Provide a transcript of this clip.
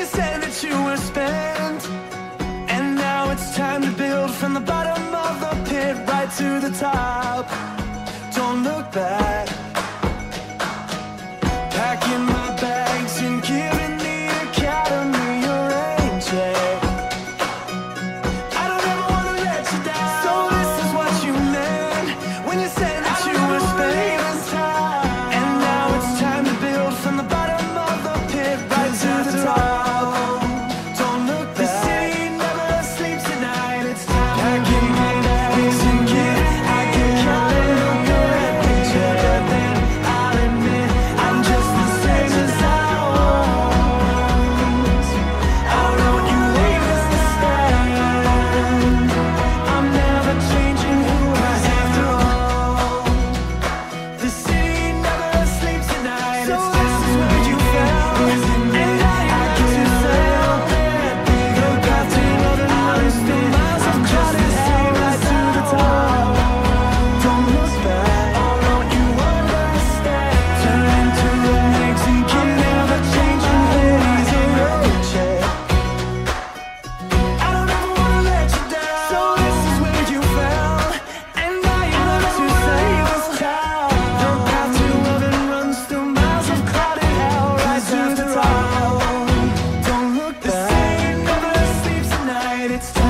you said that you were spent, and now it's time to build from the bottom of the pit right to the top. Don't look back. Packing my bags and giving the academy your rain check. I don't ever want to let you down. So this is what you meant when you said that you were spent, and now it's time to build from the bottom of the pit right to the top. It's time.